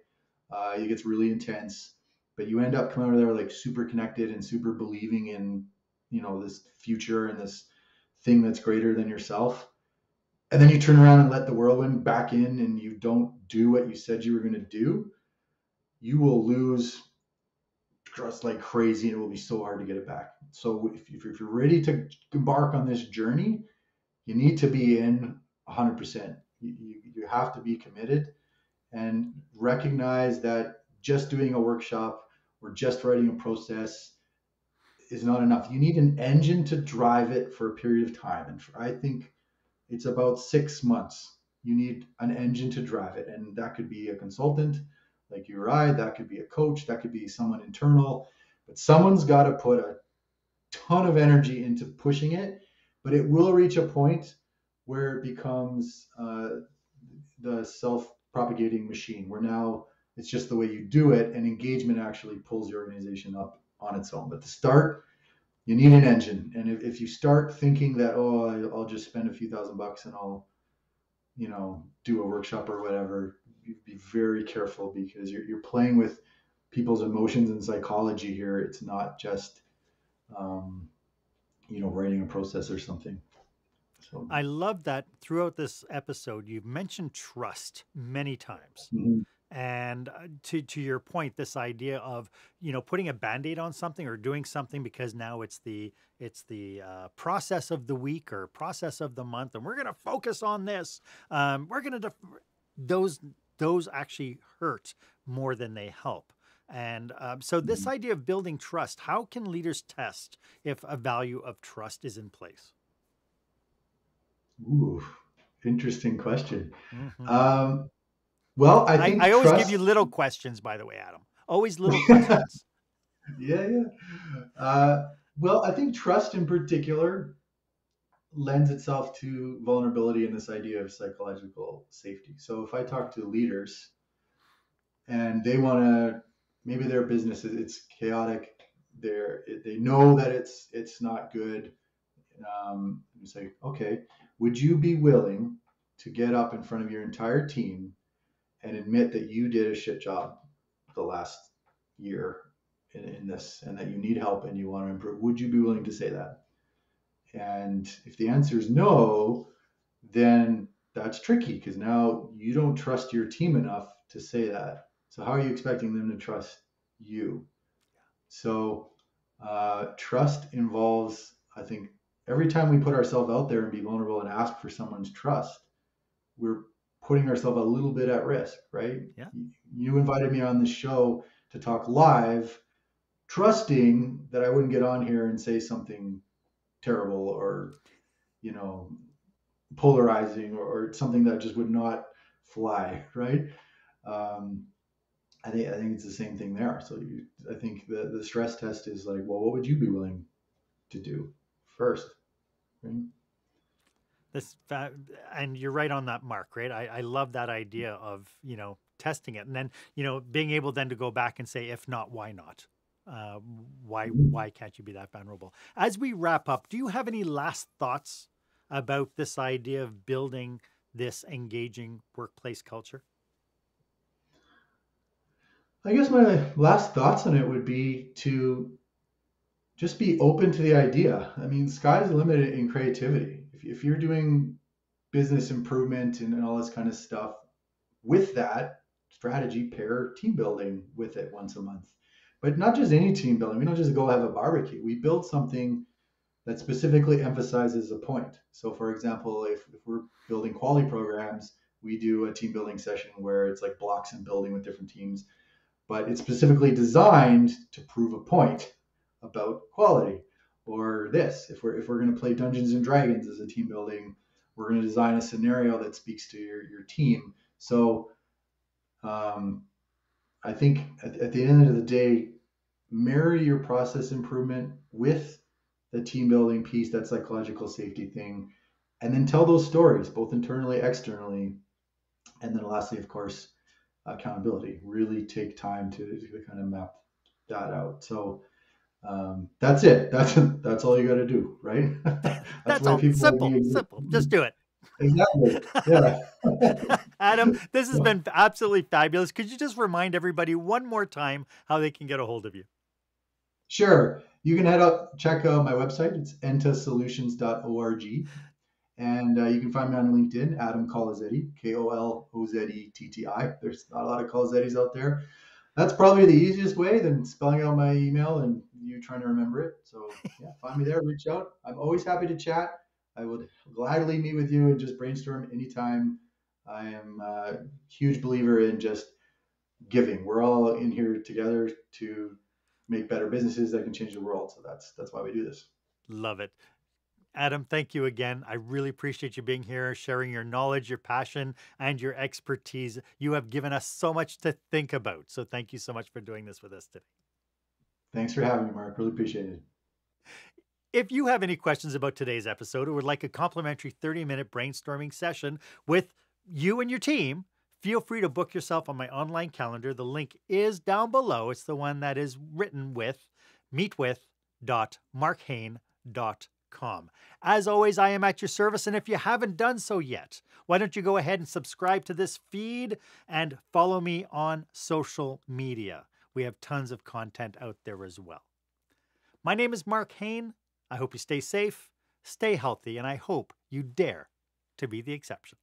it gets really intense. But you end up coming out of there like super connected and super believing in, you know, this future and this thing that's greater than yourself. And then you turn around and let the whirlwind back in and you don't do what you said you were going to do. You will lose trust like crazy and it will be so hard to get it back. So if you're ready to embark on this journey, you need to be in 100%. You have to be committed and recognize that just doing a workshop or just writing a process is not enough. You need an engine to drive it for a period of time. And I think it's about 6 months. You need an engine to drive it. And that could be a consultant like you or I, that could be a coach, that could be someone internal, but someone's got to put a ton of energy into pushing it, but it will reach a point where it becomes the self-propagating machine. We're now, it's just the way you do it, and engagement actually pulls your organization up on its own. But to start, you need an engine. And if you start thinking that, oh, I'll just spend a few $1,000 and I'll, you know, do a workshop or whatever, be very careful, because you're playing with people's emotions and psychology here. It's not just, you know, writing a process or something. So. I love that throughout this episode, you've mentioned trust many times. Mm-hmm. And to your point, this idea of, you know, putting a Band-Aid on something or doing something because now it's the process of the week or process of the month, and we're going to focus on this. We're going to those actually hurt more than they help. And so this idea of building trust, how can leaders test if a value of trust is in place? Ooh, interesting question. Mm-hmm. Well, I think I always give you little questions, by the way, Adam. Always little questions. Yeah. Well, I think trust in particular lends itself to vulnerability and this idea of psychological safety. So if I talk to leaders and they want to, maybe their business it's chaotic. They know that it's not good. You say, okay, would you be willing to get up in front of your entire team and admit that you did a shit job the last year in this, and that you need help and you want to improve? Would you be willing to say that? And if the answer is no, then that's tricky, because now you don't trust your team enough to say that. So how are you expecting them to trust you? So trust involves, I think, every time we put ourselves out there and be vulnerable and ask for someone's trust, we're putting ourselves a little bit at risk, right? Yeah. You invited me on the show to talk live, trusting that I wouldn't get on here and say something terrible or, you know, polarizing or something that just would not fly, right? I think it's the same thing there. So I think the stress test is like, well, what would you be willing to do first, right? And you're right on that, Marc, right? I love that idea of, you know, testing it and then, you know, being able then to go back and say, if not, why not? Why can't you be that vulnerable? As we wrap up, do you have any last thoughts about this idea of building this engaging workplace culture? I guess my last thoughts on it would be to just be open to the idea. I mean, sky's the limit in creativity. If you're doing business improvement and all this kind of stuff, with that strategy, pair team building with it once a month. But not just any team building. We don't just go have a barbecue. We build something that specifically emphasizes a point. So for example, if we're building quality programs, we do a team building session where it's like blocks and building with different teams, but it's specifically designed to prove a point about quality. Or this, if we're going to play Dungeons and Dragons as a team building, we're going to design a scenario that speaks to your team. So I think at the end of the day, marry your process improvement with the team building piece, that psychological safety thing, and then tell those stories, both internally, externally. And then lastly, of course, accountability. Really take time to kind of map that out. So that's it. That's all you got to do, right? That's all. Simple. Just do it. Exactly. Yeah. Adam, this has been absolutely fabulous. Could you just remind everybody one more time how they can get a hold of you? Sure. You can head up, check out my website. It's entasolutions.org. And you can find me on LinkedIn, Adam Kolozetti, K-O-L-O-Z-E-T-T-I. There's not a lot of Kolozettis out there. That's probably the easiest way than spelling out my email and you trying to remember it. So yeah, find me there, reach out. I'm always happy to chat. I would gladly meet with you and just brainstorm anytime. I am a huge believer in just giving. We're all in here together to make better businesses that can change the world. So that's why we do this. Love it. Adam, thank you again. I really appreciate you being here, sharing your knowledge, your passion, and your expertise. You have given us so much to think about. So thank you so much for doing this with us today. Thanks for having me, Marc. Really appreciate it. If you have any questions about today's episode or would like a complimentary 30-minute brainstorming session with you and your team, feel free to book yourself on my online calendar. The link is down below. It's the one that is written with meetwith.marchaine.com. As always, I am at your service, and if you haven't done so yet, why don't you go ahead and subscribe to this feed and follow me on social media. We have tons of content out there as well. My name is Marc Haine. I hope you stay safe, stay healthy, and I hope you dare to be the exception.